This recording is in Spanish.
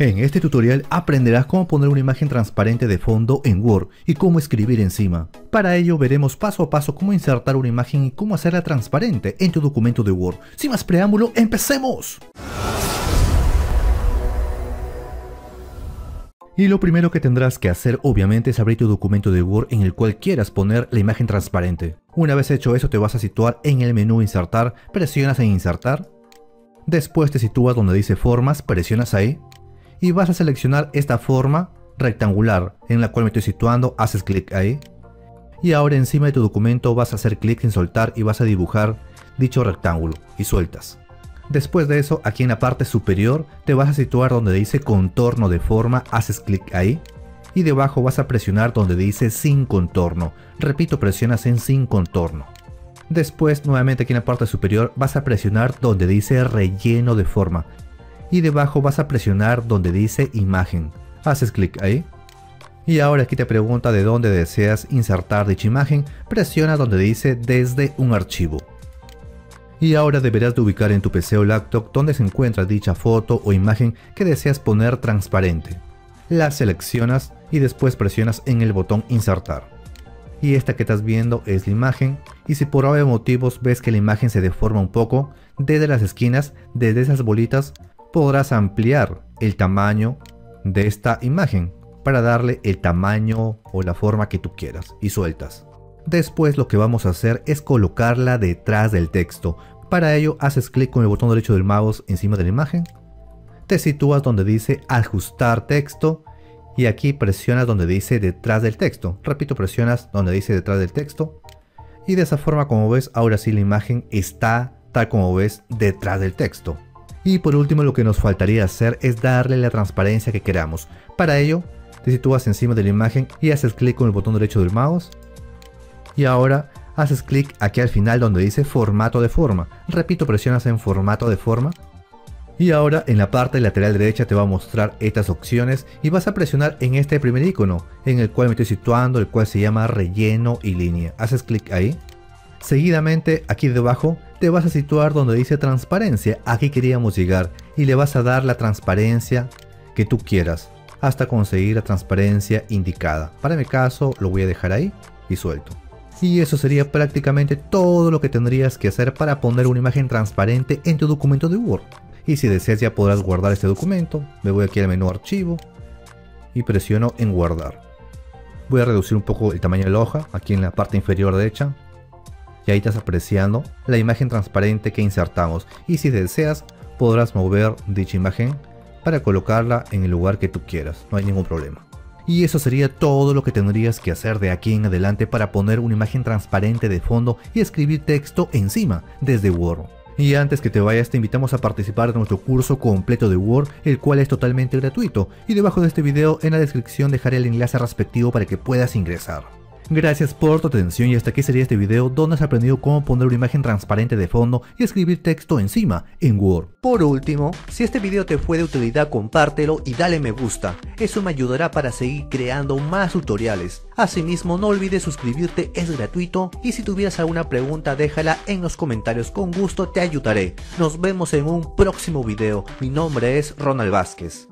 En este tutorial aprenderás cómo poner una imagen transparente de fondo en Word y cómo escribir encima. Para ello veremos paso a paso cómo insertar una imagen y cómo hacerla transparente en tu documento de Word. Sin más preámbulo, ¡empecemos! Y lo primero que tendrás que hacer obviamente es abrir tu documento de Word en el cual quieras poner la imagen transparente. Una vez hecho eso te vas a situar en el menú Insertar, presionas en Insertar. Después te sitúas donde dice Formas, presionas ahí. Y vas a seleccionar esta forma rectangular en la cual me estoy situando, haces clic ahí. Y ahora encima de tu documento vas a hacer clic sin soltar y vas a dibujar dicho rectángulo y sueltas. Después de eso, aquí en la parte superior te vas a situar donde dice contorno de forma, haces clic ahí y debajo vas a presionar donde dice sin contorno. Repito, presionas en sin contorno. Después nuevamente aquí en la parte superior vas a presionar donde dice relleno de forma y debajo vas a presionar donde dice imagen. Haces clic ahí y ahora aquí te pregunta de dónde deseas insertar dicha imagen, presiona donde dice desde un archivo. Y ahora deberás de ubicar en tu PC o laptop donde se encuentra dicha foto o imagen que deseas poner transparente. La seleccionas y después presionas en el botón insertar. Y esta que estás viendo es la imagen, y si por algún motivo ves que la imagen se deforma un poco, desde las esquinas, desde esas bolitas, podrás ampliar el tamaño de esta imagen para darle el tamaño o la forma que tú quieras y sueltas. Después lo que vamos a hacer es colocarla detrás del texto. Para ello haces clic con el botón derecho del mouse encima de la imagen. Te sitúas donde dice ajustar texto y aquí presionas donde dice detrás del texto. Repito, presionas donde dice detrás del texto. Y de esa forma, como ves, ahora sí la imagen está tal como ves detrás del texto. Y por último lo que nos faltaría hacer es darle la transparencia que queramos. Para ello te sitúas encima de la imagen y haces clic con el botón derecho del mouse. Y ahora haces clic aquí al final donde dice formato de forma. Repito, presionas en formato de forma. Y ahora en la parte lateral derecha te va a mostrar estas opciones y vas a presionar en este primer icono en el cual me estoy situando, el cual se llama relleno y línea. Haces clic ahí. Seguidamente aquí debajo te vas a situar donde dice transparencia. Aquí queríamos llegar y le vas a dar la transparencia que tú quieras hasta conseguir la transparencia indicada. Para mi caso lo voy a dejar ahí y suelto. Y eso sería prácticamente todo lo que tendrías que hacer para poner una imagen transparente en tu documento de Word. Y si deseas ya podrás guardar este documento. Me voy aquí al menú archivo y presiono en guardar. Voy a reducir un poco el tamaño de la hoja aquí en la parte inferior derecha. Y ahí estás apreciando la imagen transparente que insertamos. Y si deseas podrás mover dicha imagen para colocarla en el lugar que tú quieras. No hay ningún problema. Y eso sería todo lo que tendrías que hacer de aquí en adelante para poner una imagen transparente de fondo y escribir texto encima desde Word. Y antes que te vayas te invitamos a participar de nuestro curso completo de Word, el cual es totalmente gratuito, y debajo de este video en la descripción dejaré el enlace respectivo para que puedas ingresar. Gracias por tu atención y hasta aquí sería este video donde has aprendido cómo poner una imagen transparente de fondo y escribir texto encima en Word. Por último, si este video te fue de utilidad, compártelo y dale me gusta, eso me ayudará para seguir creando más tutoriales. Asimismo no olvides suscribirte, es gratuito, y si tuvieras alguna pregunta déjala en los comentarios, con gusto te ayudaré. Nos vemos en un próximo video, mi nombre es Ronald Vázquez.